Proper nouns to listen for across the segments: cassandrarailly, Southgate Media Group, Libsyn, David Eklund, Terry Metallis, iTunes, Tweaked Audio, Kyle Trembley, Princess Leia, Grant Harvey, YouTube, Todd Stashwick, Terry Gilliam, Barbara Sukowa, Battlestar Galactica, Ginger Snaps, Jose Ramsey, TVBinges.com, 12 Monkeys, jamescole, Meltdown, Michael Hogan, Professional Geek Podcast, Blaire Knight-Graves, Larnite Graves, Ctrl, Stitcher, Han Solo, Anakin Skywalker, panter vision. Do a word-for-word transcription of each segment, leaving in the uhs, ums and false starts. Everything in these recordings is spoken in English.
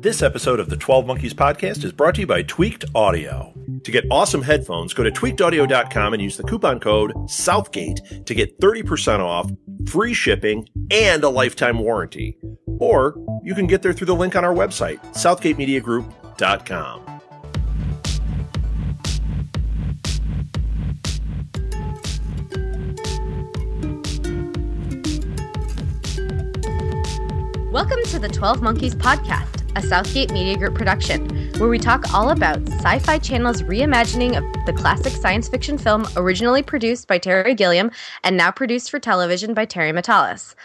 This episode of the twelve Monkeys podcast is brought to you by Tweaked Audio. To get awesome headphones, go to tweaked audio dot com and use the coupon code Southgate to get thirty percent off, free shipping, and a lifetime warranty. Or you can get there through the link on our website, southgate media group dot com. Welcome to the twelve Monkeys podcast, a Southgate Media Group production, where we talk all about Sci-Fi Channel's reimagining of the classic science fiction film originally produced by Terry Gilliam and now produced for television by Terry Metallis.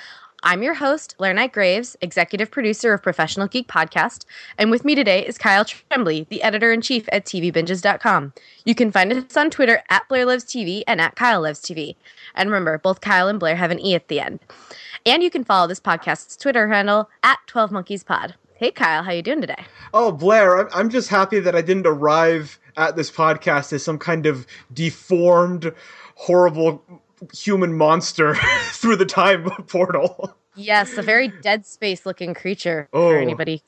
I'm your host, Larnite Graves, executive producer of Professional Geek Podcast, and with me today is Kyle Trembley, the editor-in-chief at T V binges dot com. You can find us on Twitter at BlairLivesTV and at KyleLivesTV. And remember, both Kyle and Blair have an E at the end. And you can follow this podcast's Twitter handle at twelve monkeys pod. Hey, Kyle, how you doing today? Oh, Blair, I'm just happy that I didn't arrive at this podcast as some kind of deformed, horrible human monster through the time portal. Yes, a very Dead Space looking creature oh. for anybody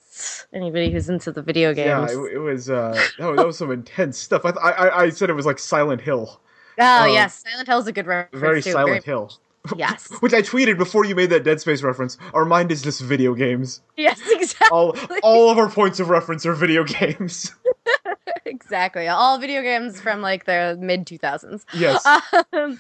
anybody who's into the video games. Yeah, it, it was uh that, that was some intense stuff. I, I I said it was like Silent Hill. Oh um, yes, Silent Hill's a good reference. Very too. Silent very, Hill. Yes. Which I tweeted before you made that Dead Space reference. Our mind is just video games. Yes, exactly. All all of our points of reference are video games. Exactly. All video games from like the mid two thousands. Yes. Um,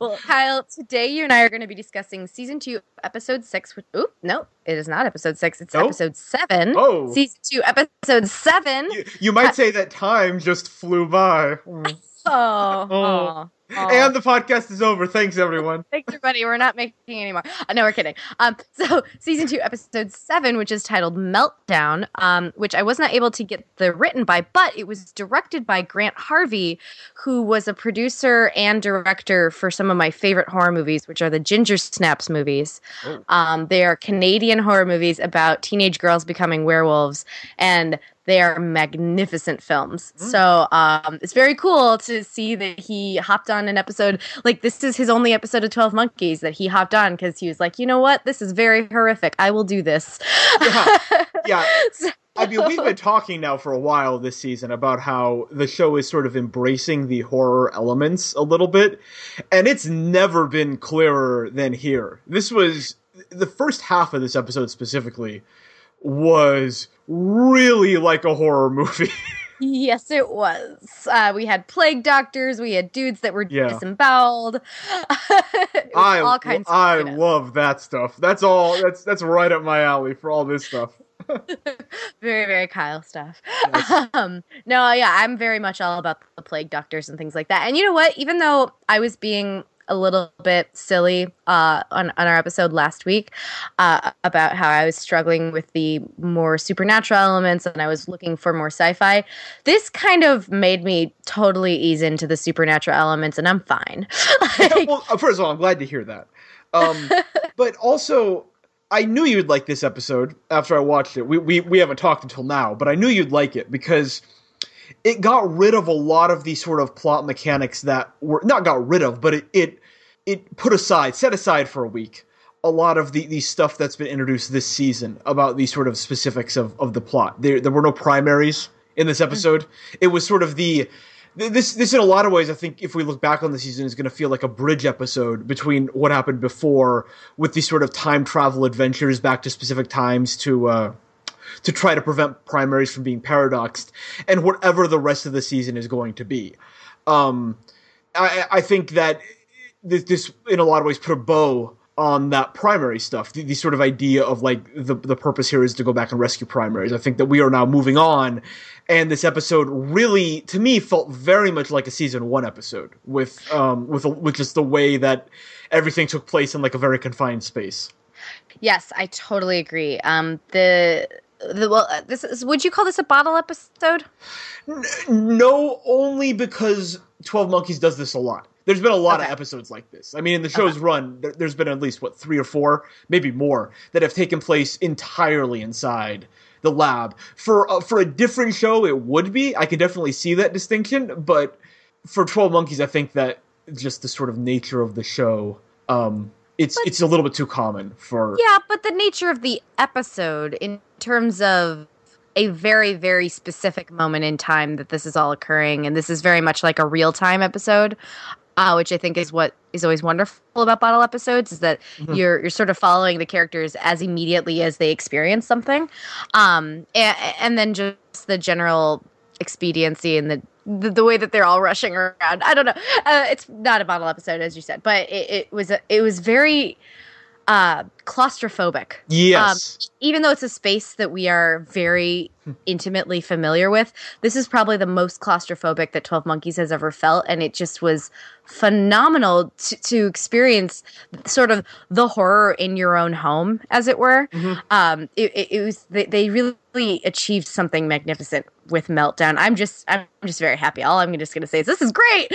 well, Kyle, today you and I are going to be discussing season two, episode six. Which, oop, no, it is not episode six. It's nope. episode seven. Oh. Season two, episode seven. You, you might uh, say that time just flew by. Mm. Oh, oh. oh. And the podcast is over. Thanks, everyone. Thanks, everybody. We're not making any more. Uh, no, we're kidding. Um, so season two, episode seven, which is titled Meltdown, um, which I was not able to get the written by, but it was directed by Grant Harvey, who was a producer and director for some of my favorite horror movies, which are the Ginger Snaps movies. Oh. Um, they are Canadian horror movies about teenage girls becoming werewolves, and they are magnificent films. Mm. So um, it's very cool to see that he hopped on an episode. Like, this is his only episode of twelve Monkeys that he hopped on because he was like, you know what? This is very horrific. I will do this. Yeah. yeah. so I mean, we've been talking now for a while this season about how the show is sort of embracing the horror elements a little bit. And it's never been clearer than here. This was the first half of this episode specifically was really like a horror movie. Yes, it was. Uh, we had plague doctors. We had dudes that were yeah. disemboweled. I, all kinds of I love that stuff. That's all. That's that's right up my alley for all this stuff. Very, very Kyle stuff. Nice. Um, no, yeah, I'm very much all about the plague doctors and things like that. And you know what? Even though I was being a little bit silly uh, on, on our episode last week uh, about how I was struggling with the more supernatural elements and I was looking for more sci-fi. This kind of made me totally ease into the supernatural elements, and I'm fine. Like, yeah, well, first of all, I'm glad to hear that. Um, but also, I knew you'd like this episode after I watched it. We, we, we haven't talked until now, but I knew you'd like it because it got rid of a lot of these sort of plot mechanics that were not got rid of, but it it, it put aside, set aside for a week, a lot of the, the stuff that's been introduced this season about these sort of specifics of, of the plot. There there were no primaries in this episode. It was sort of the this this in a lot of ways, I think if we look back on the season, is going to feel like a bridge episode between what happened before with these sort of time travel adventures back to specific times to uh, to try to prevent primaries from being paradoxed, and whatever the rest of the season is going to be. Um, I, I think that this, this, in a lot of ways, put a bow on that primary stuff, the, the sort of idea of, like, the, the purpose here is to go back and rescue primaries. I think that we are now moving on, and this episode really, to me, felt very much like a season one episode, with, um, with, with just the way that everything took place in, like, a very confined space. Yes, I totally agree. Um, the... The, well, this is, would you call this a bottle episode? No, only because twelve Monkeys does this a lot. There's been a lot okay. of episodes like this. I mean, in the show's okay. run, there, there's been at least, what, three or four, maybe more, that have taken place entirely inside the lab. For, uh, for a different show, it would be. I can definitely see that distinction. But for twelve Monkeys, I think that just the sort of nature of the show... Um, It's but, it's a little bit too common for... Yeah, but the nature of the episode in terms of a very, very specific moment in time that this is all occurring. And this is very much like a real-time episode, uh, which I think is what is always wonderful about bottle episodes, is that mm-hmm. you're you're sort of following the characters as immediately as they experience something. Um, and, and then just the general expediency and the, the the way that they're all rushing around. I don't know. Uh, it's not a bottle episode, as you said, but it, it was a, it was very... Uh, claustrophobic. Yes. Um, even though it's a space that we are very intimately familiar with, this is probably the most claustrophobic that twelve Monkeys has ever felt, and it just was phenomenal to, to experience sort of the horror in your own home, as it were. Mm-hmm. Um, it, it, it was they, they really achieved something magnificent with Meltdown. I'm just I'm just very happy. All I'm just going to say is this is great.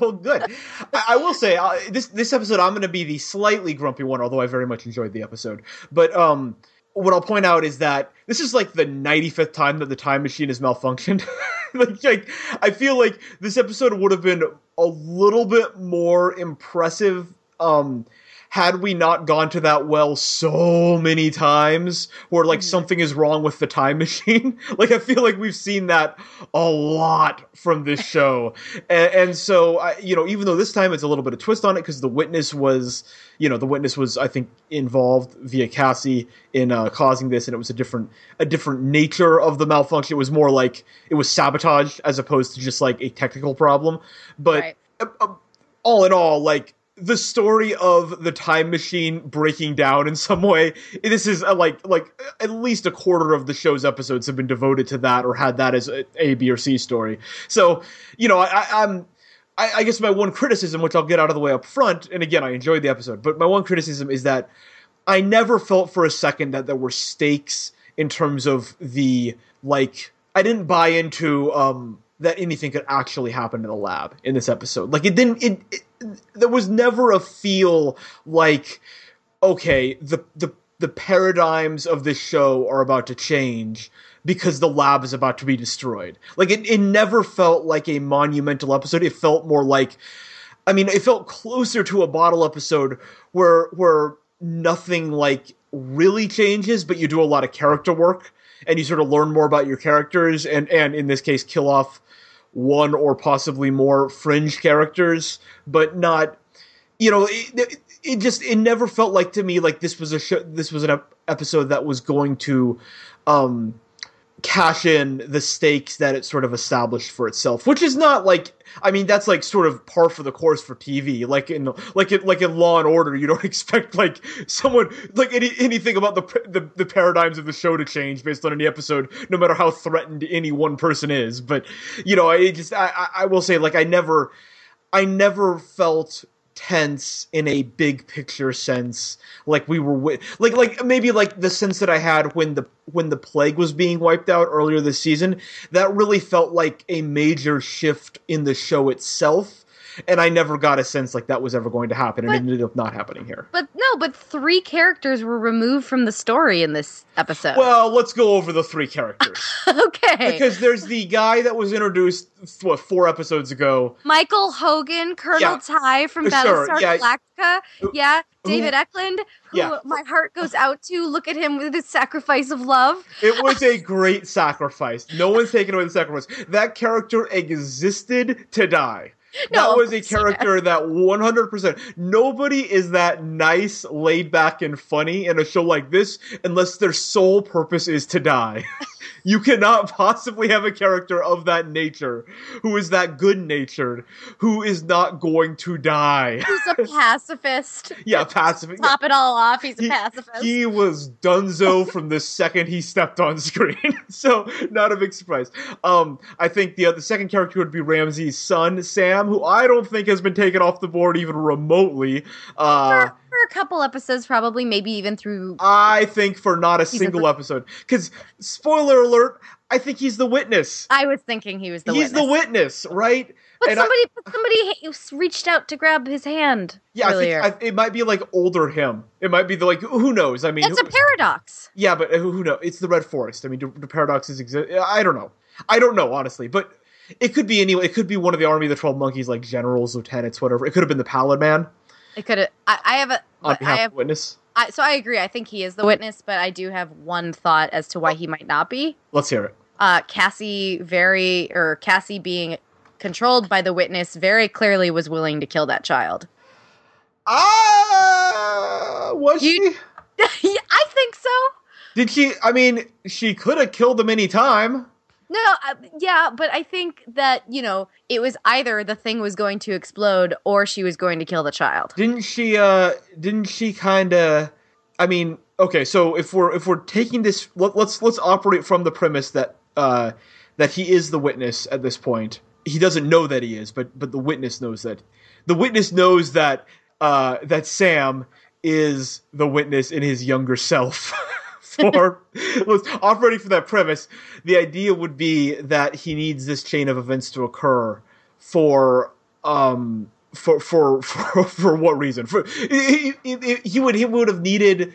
Well, good. I, I will say uh, this this episode I'm going to be the slightly grumpy one, although I very much enjoyed the episode. But um, what I'll point out is that this is like the ninety-fifth time that the time machine has malfunctioned. like, like, I feel like this episode would have been a little bit more impressive um, had we not gone to that well so many times where like mm-hmm. something is wrong with the time machine. Like, I feel like we've seen that a lot from this show. and, and so, I, you know, even though this time it's a little bit of twist on it because the witness was, you know, the witness was, I think, involved via Cassie in uh, causing this, and it was a different, a different nature of the malfunction. It was more like it was sabotage as opposed to just like a technical problem. But right. uh, uh, all in all, like, the story of the time machine breaking down in some way, this is a, like like at least a quarter of the show's episodes have been devoted to that or had that as a, a B, or C story. So, you know, I, I'm, I, I guess my one criticism, which I'll get out of the way up front, and again, I enjoyed the episode, but my one criticism is that I never felt for a second that there were stakes in terms of the, like, I didn't buy into um, that anything could actually happen in the lab in this episode. Like, it didn't... It, it, there was never a feel like, okay, the, the the paradigms of this show are about to change because the lab is about to be destroyed. Like, it, it never felt like a monumental episode. It felt more like, I mean, it felt closer to a bottle episode where where nothing, like, really changes, but you do a lot of character work and you sort of learn more about your characters and, and in this case, kill off one or possibly more fringe characters, but not, you know, it, it just, it never felt like to me like this was a show, this was an ep- episode that was going to um, cash in the stakes that it sort of established for itself, which is not like, I mean, that's like sort of par for the course for T V. Like in, like in, like in Law and Order, you don't expect like someone, like any, anything about the, the the paradigms of the show to change based on any episode, no matter how threatened any one person is. But, you know, I just, I, I will say, like, I never, I never felt tense in a big picture sense. Like we were, wi- like, like maybe like the sense that I had when the, when the plague was being wiped out earlier this season, that really felt like a major shift in the show itself. And I never got a sense like that was ever going to happen, and but, it ended up not happening here. But no, but three characters were removed from the story in this episode. Well, let's go over the three characters. Okay. Because there's the guy that was introduced, what, four episodes ago. Michael Hogan, Colonel yeah. Ty from Battlestar sure, yeah. Galactica. Yeah. David Eklund, who yeah. my heart goes out to. Look at him with his sacrifice of love. It was a great sacrifice. No one's taking away the sacrifice. That character existed to die. No, that was a character that one hundred percent nobody is that nice, laid back, and funny in a show like this unless their sole purpose is to die. You cannot possibly have a character of that nature who is that good-natured, who is not going to die. Who's a pacifist. Yeah, pacifist. Top yeah. it all off, he's a he, pacifist. He was dunzo from the second he stepped on screen. So, not a big surprise. Um, I think the, uh, the second character would be Ramsey's son, Sam, who I don't think has been taken off the board even remotely. Uh, for, for a couple episodes, probably, maybe even through... I think for not a single episode. Because, spoiler alert, I think he's the witness. I was thinking he was the he's witness. He's the witness, right? But and somebody I, but somebody reached out to grab his hand yeah, earlier. I think I, it might be like older him. It might be the, like, who knows? I mean, it's who, a paradox. Yeah, but who, who knows? It's the Red Forest. I mean, do, do paradoxes exist? I don't know. I don't know, honestly, but... It could be anyway. It could be one of the Army of the twelve Monkeys, like generals, lieutenants, whatever. It could have been the Pallid Man. It could have. I, I have a. On behalf I have, of witness. I, so I agree. I think he is the witness, but I do have one thought as to why he might not be. Let's hear it. Uh, Cassie very or Cassie being controlled by the witness very clearly was willing to kill that child. Ah, uh, was you, she? I think so. Did she? I mean, she could have killed him any time. No, uh, yeah, but I think that, you know, it was either the thing was going to explode or she was going to kill the child. Didn't she, uh, didn't she kind of, I mean, okay, so if we're, if we're taking this, let, let's, let's operate from the premise that, uh, that he is the witness at this point. He doesn't know that he is, but, but the witness knows that. The witness knows that, uh, that Sam is the witness in his younger self. For operating from that premise, the idea would be that he needs this chain of events to occur for um for for for, for what reason? For he, he, he would he would have needed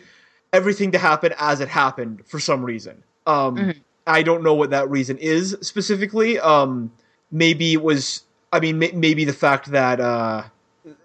everything to happen as it happened for some reason. Um, mm-hmm. I don't know what that reason is specifically. Um, maybe it was. I mean, may, maybe the fact that uh,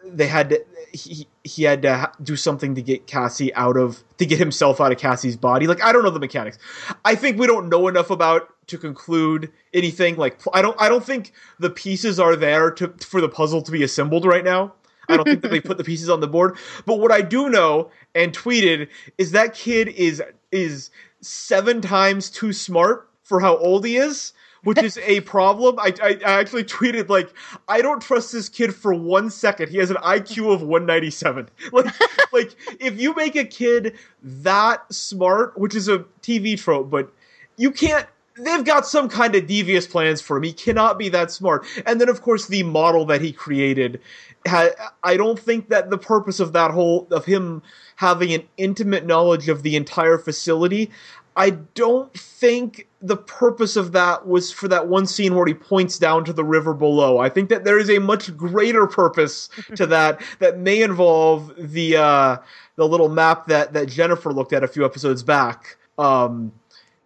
they had to. He, he had to do something to get Cassie out of, to get himself out of Cassie's body. Like, I don't know the mechanics. I think we don't know enough about to conclude anything. Like, I don't, I don't think the pieces are there to, for the puzzle to be assembled right now. I don't think that they put the pieces on the board, but what I do know and tweeted is that kid is, is seven times too smart for how old he is. Which is a problem. I, I I actually tweeted, like, I don't trust this kid for one second. He has an I Q of one ninety-seven. Like, like if you make a kid that smart, which is a T V trope, but you can't – they've got some kind of devious plans for him. He cannot be that smart. And then, of course, the model that he created – I don't think that the purpose of that whole – of him having an intimate knowledge of the entire facility – I don't think the purpose of that was for that one scene where he points down to the river below. I think that there is a much greater purpose to that that may involve the uh, the little map that, that Jennifer looked at a few episodes back um,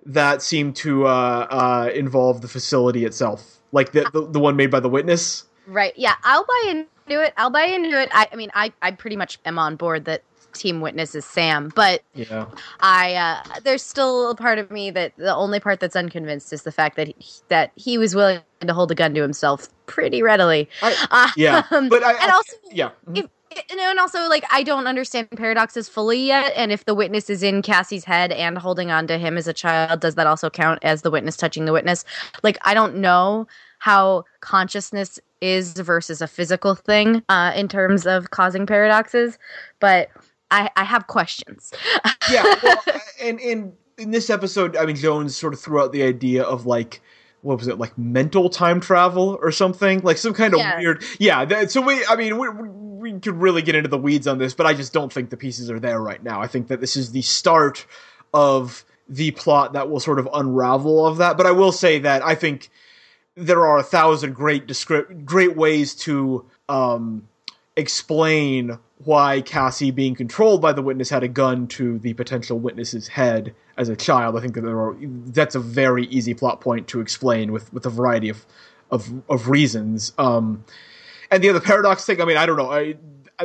that seemed to uh, uh, involve the facility itself, like the, the the one made by the witness. Right, yeah, I'll buy into it. I'll buy into it. I, I mean, I, I pretty much am on board that team witness is Sam, but yeah. I uh, there's still a part of me that the only part that's unconvinced is the fact that he, that he was willing to hold a gun to himself pretty readily. I, yeah, um, but I, and I, also yeah, if, you know, and also like I don't understand paradoxes fully yet. And if the witness is in Cassie's head and holding on to him as a child, does that also count as the witness touching the witness? Like I don't know how consciousness is versus a physical thing uh, in terms of causing paradoxes, but. I, I have questions. Yeah, well, and, and in this episode, I mean, Jones sort of threw out the idea of like, what was it, like mental time travel or something? Like some kind of yeah. weird... Yeah, that, so we, I mean, we, we could really get into the weeds on this, but I just don't think the pieces are there right now. I think that this is the start of the plot that will sort of unravel of that. But I will say that I think there are a thousand great, descript- great ways to um, explain... why Cassie being controlled by the witness had a gun to the potential witness's head as a child. I think that there are, that's a very easy plot point to explain with, with a variety of, of, of reasons. Um, and the other paradox thing, I mean, I don't know I,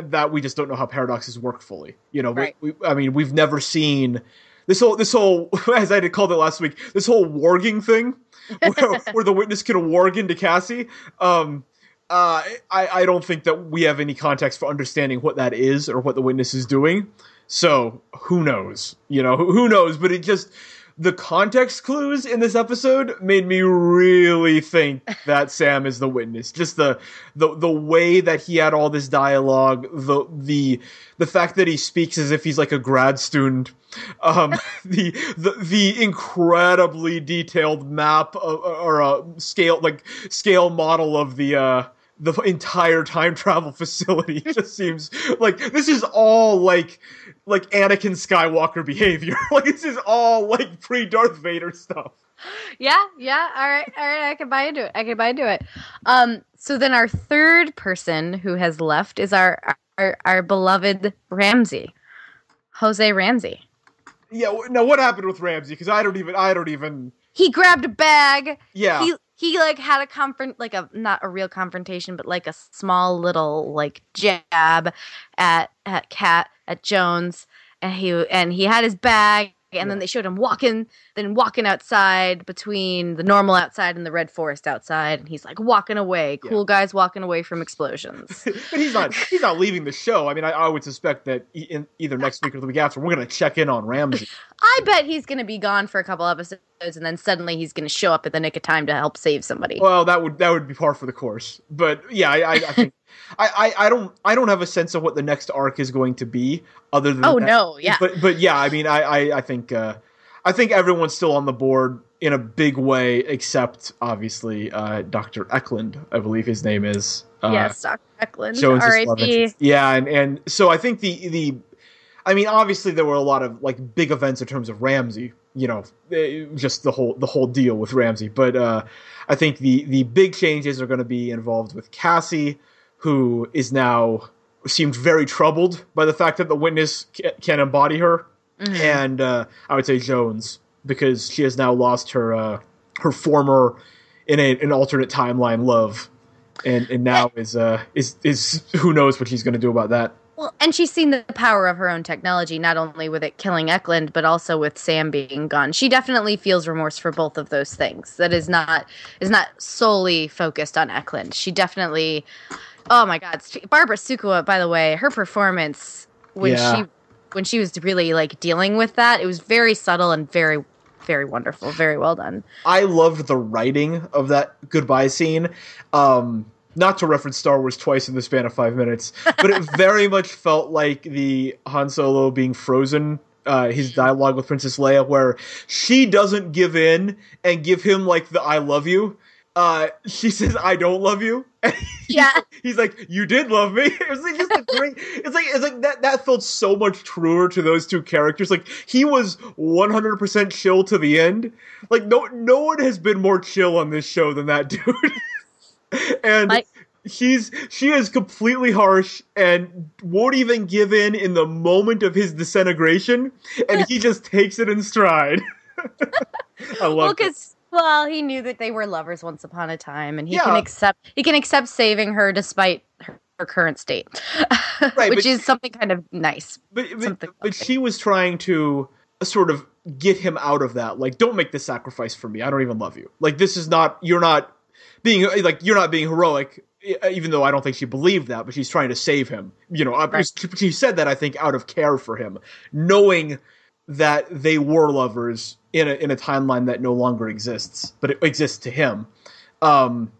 that we just don't know how paradoxes work fully. You know, right. we, we, I mean, we've never seen this whole, this whole, as I had called it last week, this whole warging thing where, where the witness can warg into Cassie. Um, Uh, I, I don't think that we have any context for understanding what that is or what the witness is doing. So who knows, you know, who, who knows, but it just, the context clues in this episode made me really think that Sam is the witness. Just the, the, the way that he had all this dialogue, the, the, the fact that he speaks as if he's like a grad student, um, the, the, the incredibly detailed map of, or a scale, like scale model of the, uh, the entire time travel facility just seems like this is all like like Anakin Skywalker behavior. Like this is all like pre-Darth Vader stuff. Yeah, yeah. All right, all right. I can buy into it. I can buy into it. Um, so then our third person who has left is our our, our beloved Ramsey, Jose Ramsey. Yeah. Now what happened with Ramsey? Because I don't even. I don't even. He grabbed a bag. Yeah. He, He, like, had a confront, like, a not a real confrontation, but, like, a small little, like, jab at at Kat, at Jones. and he and he had his bag, and yeah. then they showed him walking, then walking outside between the normal outside and the red forest outside, and he's like walking away, cool yeah. guys walking away from explosions. But he's not he's not leaving the show. I mean, I, I would suspect that in, either next week or the week after, we're going to check in on Ramsey. I bet he's going to be gone for a couple episodes, and then suddenly he's going to show up at the nick of time to help save somebody. Well, that would that would be par for the course. But yeah, I, I, I think. I, I, I don't I don't have a sense of what the next arc is going to be, other than oh that. no yeah but but yeah I mean I I, I think uh, I think everyone's still on the board in a big way, except obviously uh, Doctor Eklund, I believe his name is. Uh, yes, Doctor Eklund. R I P. Yeah, and and so I think the the I mean obviously there were a lot of like big events in terms of Ramsey, you know, just the whole the whole deal with Ramsey, but uh, I think the the big changes are going to be involved with Cassie, who is now seemed very troubled by the fact that the Witness ca- can embody her, mm-hmm. and uh, I would say Jones, because she has now lost her uh, her former in a, an alternate timeline love, and and now is uh is is who knows what she's going to do about that. Well, and she's seen the power of her own technology, not only with it killing Eklund, but also with Sam being gone. She definitely feels remorse for both of those things. That is not is not solely focused on Eklund. She definitely, oh my God, Barbara Sukowa, by the way, her performance when yeah. she when she was really like dealing with that, it was very subtle and very, very wonderful, very well done. I loved the writing of that goodbye scene. Um, Not to reference Star Wars twice in the span of five minutes, but it very much felt like the Han Solo being frozen, uh, his dialogue with Princess Leia, where she doesn't give in and give him, like, the I love you. Uh, she says, I don't love you. And he's, yeah. he's like, you did love me. It was like just a great, it's like, it's like that, that felt so much truer to those two characters. Like, he was one hundred percent chill to the end. Like, no, no one has been more chill on this show than that dude. And like, he's she is completely harsh and won't even give in in the moment of his disintegration, and he just takes it in stride. I love well, it. Well, he knew that they were lovers once upon a time, and he yeah. can accept he can accept saving her despite her, her current state, right, which is she, something kind of nice. But but, but she was trying to sort of get him out of that. Like, don't make this sacrifice for me. I don't even love you. Like, this is not you're not. Being like you're not being heroic, even though I don't think she believed that, but she's trying to save him. You know, right. she, she said that I think out of care for him, knowing that they were lovers in a in a timeline that no longer exists, but it exists to him. Um,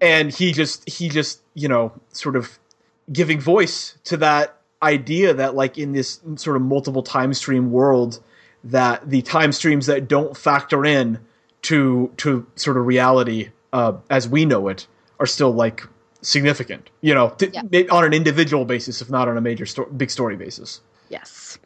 and he just he just you know sort of giving voice to that idea that like in this sort of multiple time stream world, that the time streams that don't factor in to to sort of reality. Uh, as we know it, are still like significant, you know, t- yeah. on an individual basis, if not on a major sto- big story basis. Yes.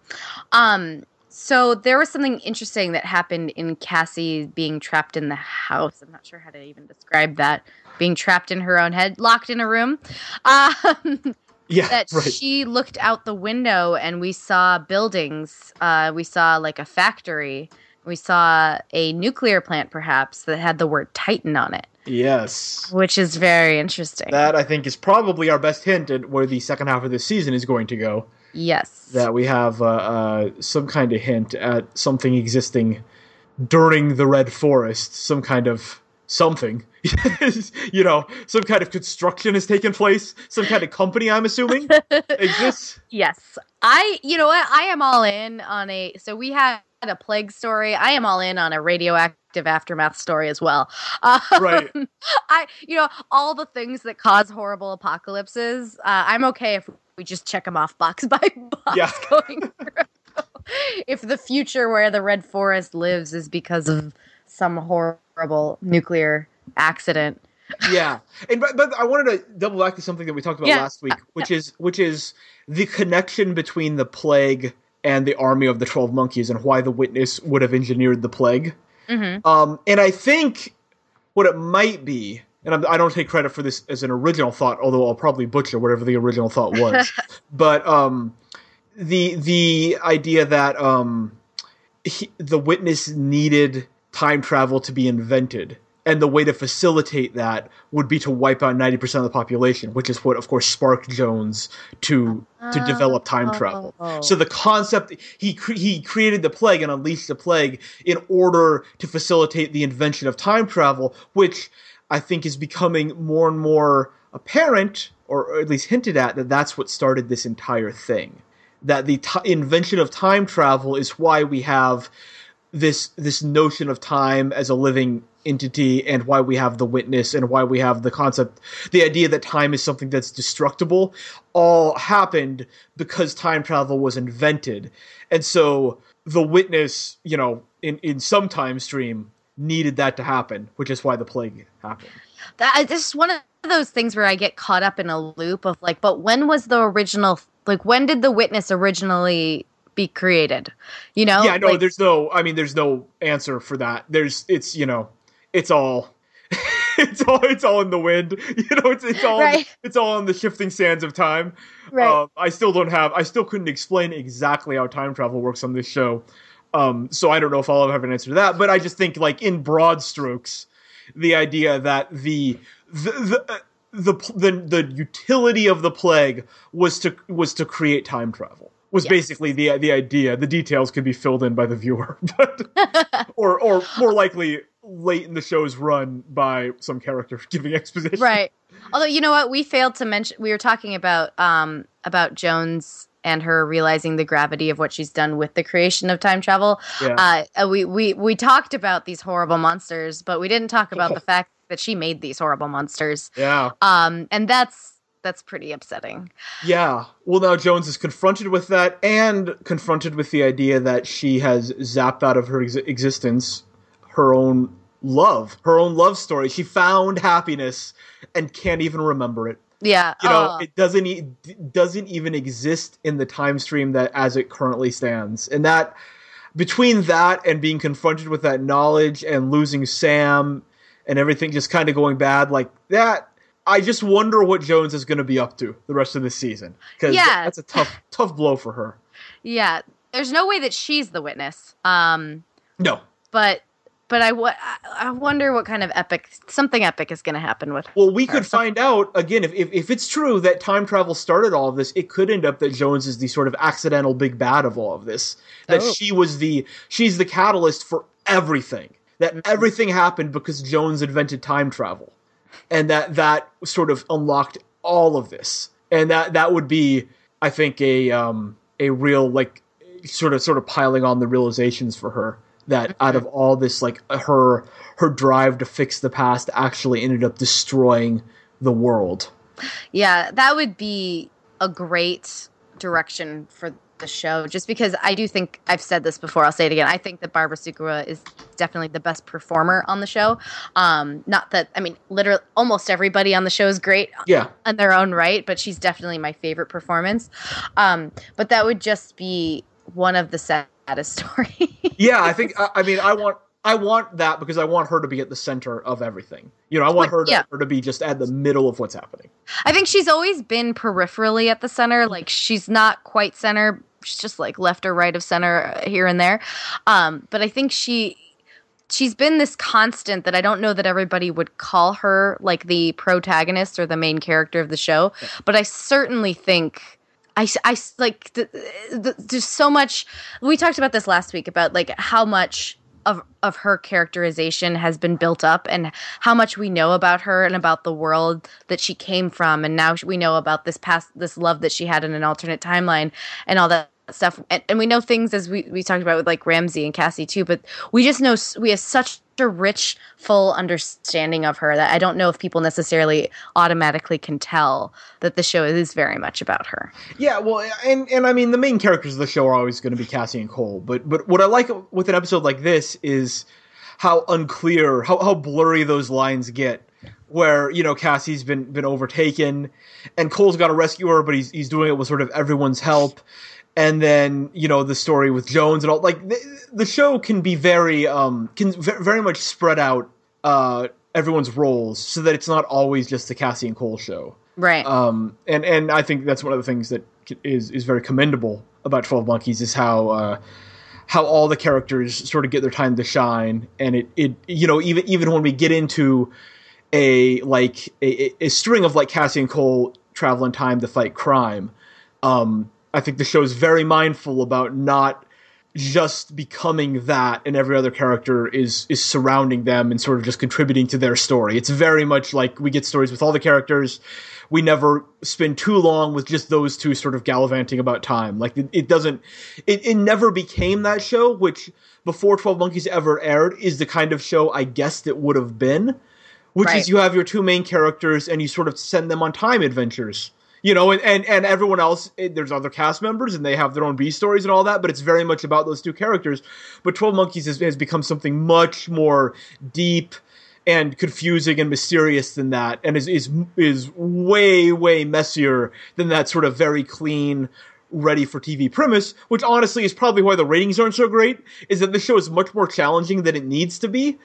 Um, so there was something interesting that happened in Cassie being trapped in the house. I'm not sure how to even describe that. Being trapped in her own head, locked in a room. Um, yeah. That right. She looked out the window and we saw buildings. Uh, we saw like a factory. We saw a nuclear plant, perhaps, that had the word Titan on it. Yes. Which is very interesting. That, I think, is probably our best hint at where the second half of this season is going to go. Yes. That we have uh, uh, some kind of hint at something existing during the Red Forest. Some kind of something. You know, some kind of construction has taken place. Some kind of company, I'm assuming, exists. Yes. I, you know what, I am all in on a... So we have a plague story. I am all in on a radioactive aftermath story as well. Um, right. I, you know, all the things that cause horrible apocalypses. Uh, I'm okay if we just check them off box by box. Yeah. Going through. If the future where the Red Forest lives is because of some horrible nuclear accident. Yeah, and but, but I wanted to double back to something that we talked about yeah. last week, which yeah. is which is the connection between the plague and the army of the twelve monkeys, and why the Witness would have engineered the plague. Mm-hmm. Um, and I think what it might be, and I'm, I don't take credit for this as an original thought, although I'll probably butcher whatever the original thought was. But um, the the idea that um, he, the Witness needed time travel to be invented And the way to facilitate that would be to wipe out ninety percent of the population, which is what, of course, sparked Jones to to uh, develop time oh, travel. Oh. So the concept – he cre- he created the plague and unleashed the plague in order to facilitate the invention of time travel, which I think is becoming more and more apparent, or at least hinted at, that that's what started this entire thing. That the t- invention of time travel is why we have this this notion of time as a living – entity, and why we have the witness, and why we have the concept, the idea that time is something that's destructible, all happened because time travel was invented. And so the witness, you know, in, in some time stream needed that to happen, which is why the plague happened. That is one of those things where I get caught up in a loop of like, but when was the original, like when did the witness originally be created? You know? Yeah, no, like, there's no, I mean, there's no answer for that. There's, it's, you know, It's all, it's all, it's all in the wind, you know. It's it's all, right. it's all in the shifting sands of time. Right. Uh, I still don't have, I still couldn't explain exactly how time travel works on this show, um, so I don't know if I'll ever have an answer to that. But I just think, like in broad strokes, the idea that the the the the the, the utility of the plague was to was to create time travel. Was yes. basically the the idea. The details could be filled in by the viewer, but, or or more likely. Late in the show's run by some character giving exposition. Right. Although, you know what? We failed to mention, we were talking about, um, about Jones and her realizing the gravity of what she's done with the creation of time travel. Yeah. Uh, we, we, we talked about these horrible monsters, but we didn't talk about the fact that she made these horrible monsters. Yeah. Um, and that's, that's pretty upsetting. Yeah. Well, now Jones is confronted with that and confronted with the idea that she has zapped out of her ex- existence her own love, her own love story. She found happiness and can't even remember it. Yeah. You know, uh. it doesn't e- doesn't even exist in the time stream that as it currently stands. And that between that and being confronted with that knowledge and losing Sam and everything just kind of going bad like that, I just wonder what Jones is going to be up to the rest of the season, because yeah. that's a tough tough blow for her. Yeah. There's no way that she's the witness. Um, no. But But I, w- I wonder what kind of epic – something epic is going to happen with Well, we her. could find out, again, if, if if it's true that time travel started all of this, it could end up that Jones is the sort of accidental big bad of all of this, that oh. she was the – she's the catalyst for everything, that mm-hmm. everything happened because Jones invented time travel, and that that sort of unlocked all of this. And that, that would be, I think, a um, a real like sort of sort of piling on the realizations for her. That out of all this, like her her drive to fix the past actually ended up destroying the world. Yeah, that would be a great direction for the show, just because I do think, I've said this before, I'll say it again, I think that Barbara Sukowa is definitely the best performer on the show. Um, not that, I mean, literally almost everybody on the show is great yeah. on their own right, but she's definitely my favorite performance. Um, but that would just be one of the set. At a story. yeah, I think. I, I mean, I want, I want that because I want her to be at the center of everything. You know, I want her to, yeah. her to be just at the middle of what's happening. I think she's always been peripherally at the center. Like she's not quite center. She's just like left or right of center here and there. Um, but I think she, she's been this constant that I don't know that everybody would call her like the protagonist or the main character of the show. Yeah. But I certainly think. I, I like the, the, there's so much. We talked about this last week about like how much of of her characterization has been built up and how much we know about her and about the world that she came from, and now we know about this past, this love that she had in an alternate timeline and all that stuff. And, and we know things as we we talked about with like Ramsey and Cassie too, but we just know we have such a rich, full understanding of her that I don't know if people necessarily automatically can tell that the show is very much about her. Yeah, well, and and I mean, the main characters of the show are always going to be Cassie and Cole, but but what I like with an episode like this is how unclear, how how blurry those lines get, where, you know, Cassie's been been overtaken, and Cole's got to rescue her, but he's he's doing it with sort of everyone's help, and then, you know, the story with Jones and all, like, the, the show can be very, um, can v- very much spread out uh, everyone's roles so that it's not always just the Cassie and Cole show. Right. Um, and, and I think that's one of the things that is, is very commendable about twelve Monkeys is how, uh, how all the characters sort of get their time to shine. And it, it you know, even even when we get into a like a, a string of like Cassian Cole traveling time to fight crime, um, I think the show is very mindful about not just becoming that, and every other character is is surrounding them and sort of just contributing to their story. It's very much like we get stories with all the characters. We never spend too long with just those two sort of gallivanting about time. Like it, it doesn't, it, it never became that show, which before twelve Monkeys ever aired is the kind of show I guessed it would have been, which right. is you have your two main characters and you sort of send them on time adventures, you know, and, and, and everyone else, there's other cast members and they have their own B stories and all that, but it's very much about those two characters. But twelve Monkeys has, has become something much more deep and confusing and mysterious than that, and is is is way, way messier than that sort of very clean, ready-for-T V premise, which honestly is probably why the ratings aren't so great, is that the show is much more challenging than it needs to be.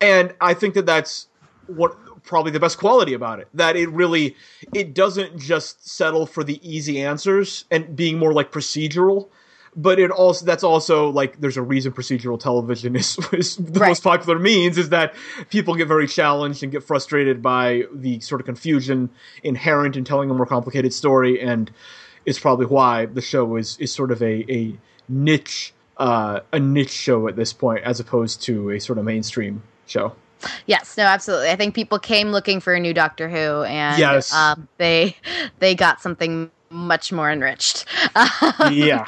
And I think that that's what probably the best quality about it, that it really, it doesn't just settle for the easy answers and being more like procedural. But it also, that's also like, there's a reason procedural television is, is the right. most popular means, is that people get very challenged and get frustrated by the sort of confusion inherent in telling a more complicated story. And it's probably why the show is, is sort of a, a niche, uh, a niche show at this point, as opposed to a sort of mainstream show. Yes, no, absolutely. I think people came looking for a new Doctor Who, and yes. um, they, they got something much more enriched. Yeah.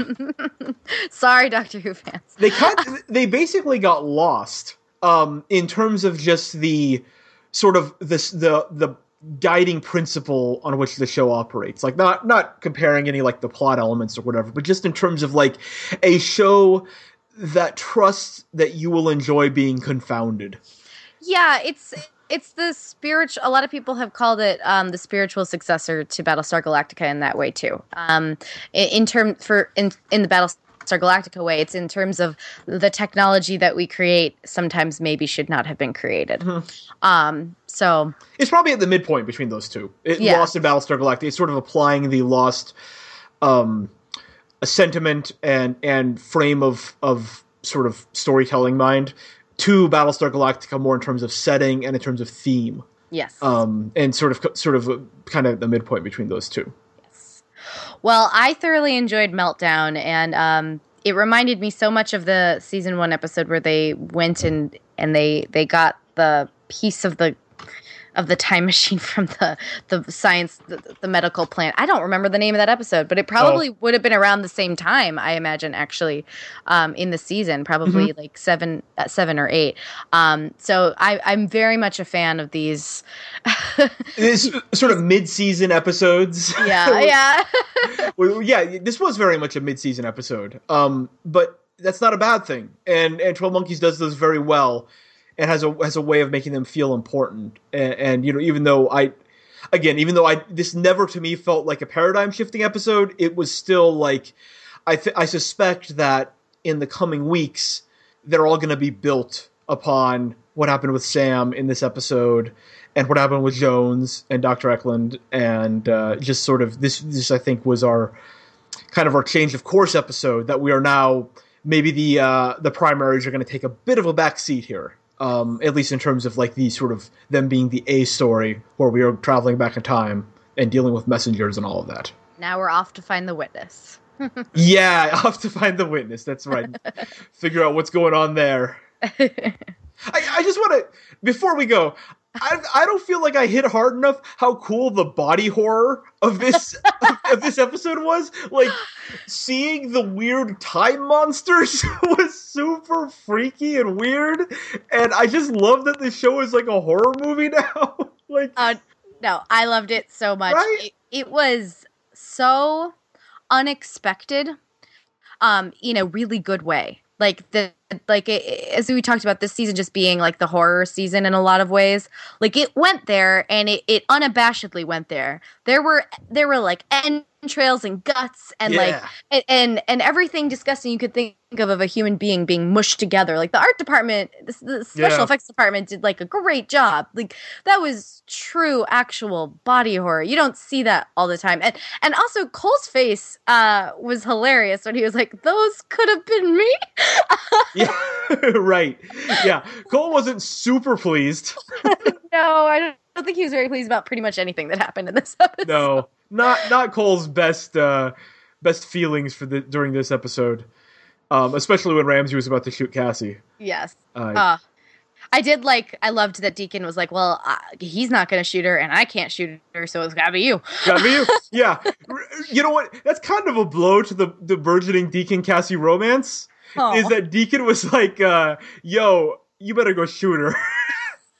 Sorry, Doctor Who fans. They kind of, they basically got lost um, in terms of just the sort of this, the the guiding principle on which the show operates. Like not not comparing any like the plot elements or whatever, but just in terms of like a show that trusts that you will enjoy being confounded. Yeah, it's. It's the spiritual. A lot of people have called it um, the spiritual successor to Battlestar Galactica in that way too. Um, in, in term for in in the Battlestar Galactica way, it's in terms of the technology that we create sometimes maybe should not have been created. Mm-hmm. Um, so it's probably at the midpoint between those two. It, yeah. Lost in Battlestar Galactica, it's sort of applying the Lost um, sentiment and and frame of of sort of storytelling mind to Battlestar Galactica, more in terms of setting and in terms of theme. Yes. Um, and sort of sort of kind of the midpoint between those two. Yes. Well, I thoroughly enjoyed Meltdown, and um, it reminded me so much of the season one episode where they went and and they they got the piece of the of the time machine from the the science the, the medical plant. I don't remember the name of that episode, but it probably oh. would have been around the same time, I imagine, actually, um, in the season, probably mm-hmm. like seven uh, seven or eight. Um, so I, I'm very much a fan of these this sort of mid-season episodes. Yeah, yeah. well, yeah, this was very much a mid-season episode, um, but that's not a bad thing. And and twelve Monkeys does those very well. It has a has a way of making them feel important, and, and you know, even though I, again, even though I this never to me felt like a paradigm shifting episode, it was still like, I th- I suspect that in the coming weeks they're all going to be built upon what happened with Sam in this episode, and what happened with Jones and Doctor Eklund, and uh, just sort of this this I think was our kind of our change of course episode, that we are now maybe the uh, the primaries are going to take a bit of a backseat here. Um, at least in terms of like the sort of them being the A story, where we are traveling back in time and dealing with messengers and all of that. Now we're off to find the witness. Yeah, off to find the witness. That's right. Figure out what's going on there. I, I just want to, before we go, I, I don't feel like I hit hard enough how cool the body horror of this of, of this episode was. Like seeing the weird time monsters was super freaky and weird, and I just love that this show is like a horror movie now. like, uh, no, I loved it so much. Right? It, it was so unexpected, um, in a really good way. Like the like it, as we talked about this season just being like the horror season in a lot of ways. Like it went there, and it, it unabashedly went there. There were there were like end entrails and guts and yeah. like and, and and everything disgusting you could think of of a human being being mushed together. Like the art department, the special yeah. effects department did like a great job. Like that was true actual body horror. You don't see that all the time. And and also Cole's face uh, was hilarious when he was like, "Those could have been me." yeah, right. Yeah, Cole wasn't super pleased. No, I don't. I don't think he was very pleased about pretty much anything that happened in this episode. No, not not Cole's best uh, best feelings for the during this episode, um, especially when Ramsey was about to shoot Cassie. Yes, uh, uh, I did like. I loved that Deacon was like, "Well, uh, he's not going to shoot her, and I can't shoot her, so it's got to be you." Got to be you. Yeah, you know what? That's kind of a blow to the the burgeoning Deacon Cassie romance. Oh. Is that Deacon was like, uh, "Yo, you better go shoot her."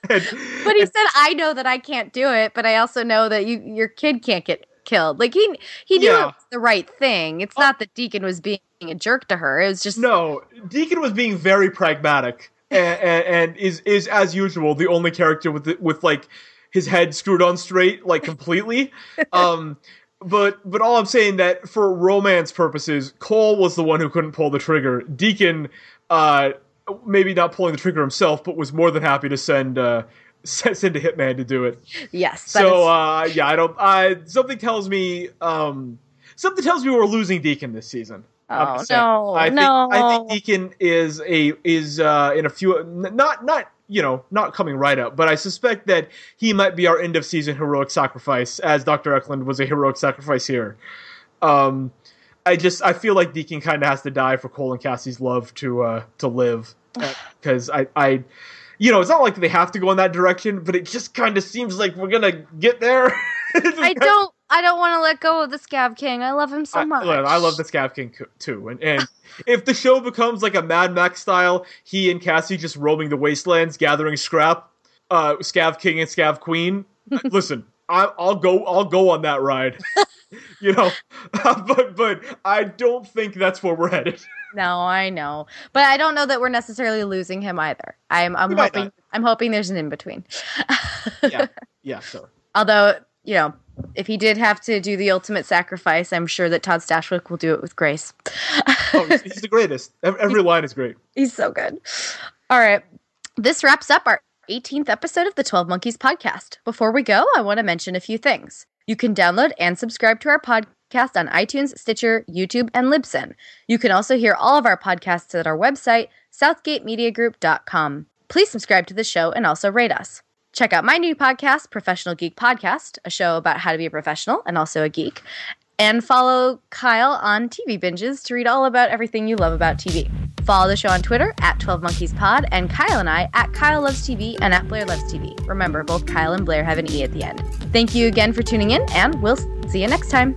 And, but he and, said, "I know that I can't do it, but I also know that you, your kid can't get killed." Like he, he knew yeah. it was the right thing. It's oh. not that Deacon was being a jerk to her. It was just no. Deacon was being very pragmatic, and, and, and is is as usual the only character with the, with like his head screwed on straight, like completely. um, but but all I'm saying that for romance purposes, Cole was the one who couldn't pull the trigger. Deacon. Uh, Maybe not pulling the trigger himself, but was more than happy to send uh, send a hitman to do it. Yes. So is- uh, yeah, I don't. I, something tells me um, something tells me we're losing Deacon this season. Oh no, I think, no. I think Deacon is a is uh, in a few not not you know not coming right up, but I suspect that he might be our end of season heroic sacrifice, as Doctor Eklund was a heroic sacrifice here. Um, I just I feel like Deacon kind of has to die for Cole and Cassie's love to uh, to live, because I, I you know it's not like they have to go in that direction, but it just kind of seems like we're gonna get there. I don't I don't want to let go of the Scab King. I love him so much. I, I love the Scab King too, and and if the show becomes like a Mad Max style, he and Cassie just roaming the wastelands, gathering scrap, uh, Scab King and Scab Queen. Listen, I, I'll go I'll go on that ride. You know, uh, but but I don't think that's where we're headed. No, I know, but I don't know that we're necessarily losing him either. I'm I'm hoping I'm hoping there's an in between. yeah, yeah, sure. Although you know, if he did have to do the ultimate sacrifice, I'm sure that Todd Stashwick will do it with grace. Oh, he's, he's the greatest. Every line is great. He's so good. All right, this wraps up our eighteenth episode of the twelve Monkeys podcast. Before we go, I want to mention a few things. You can download and subscribe to our podcast on iTunes, Stitcher, YouTube, and Libsyn. You can also hear all of our podcasts at our website, southgate media group dot com. Please subscribe to the show and also rate us. Check out my new podcast, Professional Geek Podcast, a show about how to be a professional and also a geek. And follow Kyle on T V Binges to read all about everything you love about T V. Follow the show on Twitter at twelve monkeys pod and Kyle and I at Kyle Loves T V and at Blair Loves T V. Remember, both Kyle and Blair have an E at the end. Thank you again for tuning in, and we'll see you next time.